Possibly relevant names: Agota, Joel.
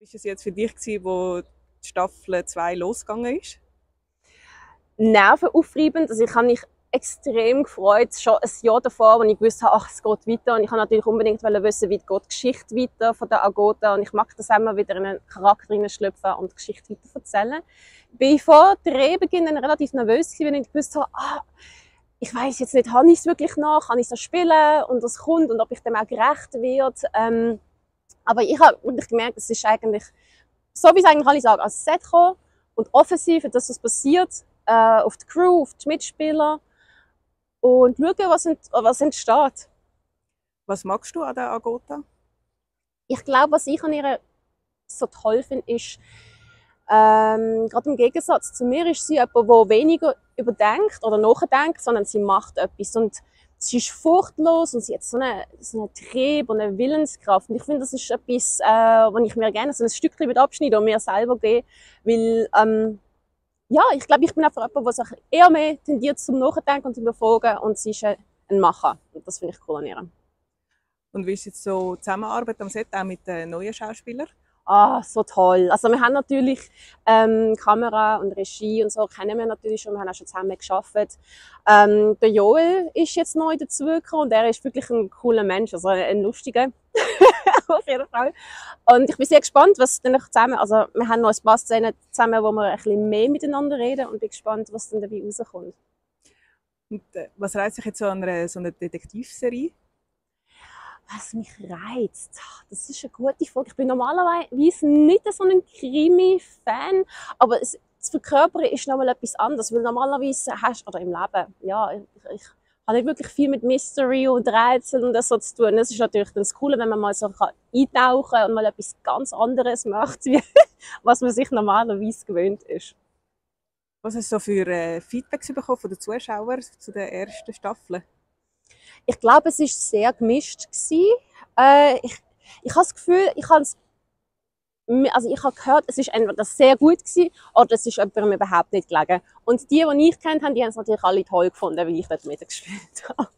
War es jetzt für dich, wo die Staffel 2 losgegangen ist? Nervenaufreibend. Also ich habe mich extrem gefreut, schon ein Jahr davor, als ich gewusst habe, ach, es geht weiter. Und ich wollte natürlich unbedingt wissen, wie geht die Geschichte weiter von der Agota. Und ich mag das immer wieder in einen Charakter hineinschlüpfen und die Geschichte weiter erzählen. Ich war vor Drehbeginn relativ nervös, weil ich gewusst habe, ah, ich weiss jetzt nicht, habe ich es wirklich noch, kann ich es noch spielen und was kommt und ob ich dem auch gerecht werde. Aber ich habe gemerkt, es ist eigentlich, so wie es eigentlich alle sagen, als Set kommen und offen sein für das, was passiert, auf die Crew, auf die Mitspieler und schauen, was entsteht. Was magst du an der Agota? Ich glaube, was ich an ihr so toll finde, ist, gerade im Gegensatz zu mir ist sie jemand, der weniger überdenkt oder nachdenkt, sondern sie macht etwas. Und sie ist furchtlos und sie hat so einen Trieb und eine Willenskraft. Und ich finde, das ist etwas, was ich mir gerne so ein Stückchen abschneide und mir selber gebe. Weil, ja, ich glaube, ich bin einfach jemand, der sich eher mehr tendiert zum Nachdenken und zum Überfragen. Und sie ist ein Macher. Und das finde ich cool an ihr. Und wie ist jetzt so die Zusammenarbeit am Set auch mit den neuen Schauspielern? Ah, so toll. Also wir haben natürlich Kamera und Regie und so kennen wir natürlich schon. Wir haben auch schon zusammen gearbeitet. Der Joel ist jetzt neu dazugekommen und er ist wirklich ein cooler Mensch, also ein lustiger auf jeden Fall. Und ich bin sehr gespannt, was dann zusammen, also wir haben noch ein paar Szenen zusammen, wo wir ein bisschen mehr miteinander reden und bin gespannt, was dann dabei rauskommt. Und was reizt sich jetzt so einer Detektivserie? Was mich reizt? Das ist eine gute Frage. Ich bin normalerweise nicht so ein Krimi-Fan, aber das Verkörpern ist nochmal etwas anderes, weil normalerweise hast du, oder im Leben, ja, ich habe nicht wirklich viel mit Mystery und Rätseln und das so zu tun. Das ist natürlich das Coole, wenn man mal so eintauchen kann und mal etwas ganz anderes macht, wie was man sich normalerweise gewöhnt ist. Was hast du so für Feedbacks bekommen von den Zuschauern zu der ersten Staffel? Ich glaube, es war sehr gemischt. Ich habe das Gefühl, ich habe gehört, es ist entweder sehr gut gewesen, oder es ist jemandem überhaupt nicht gelegen. Und die ich kennt habe, die haben es natürlich alle toll gefunden, weil ich dort mitgespielt habe.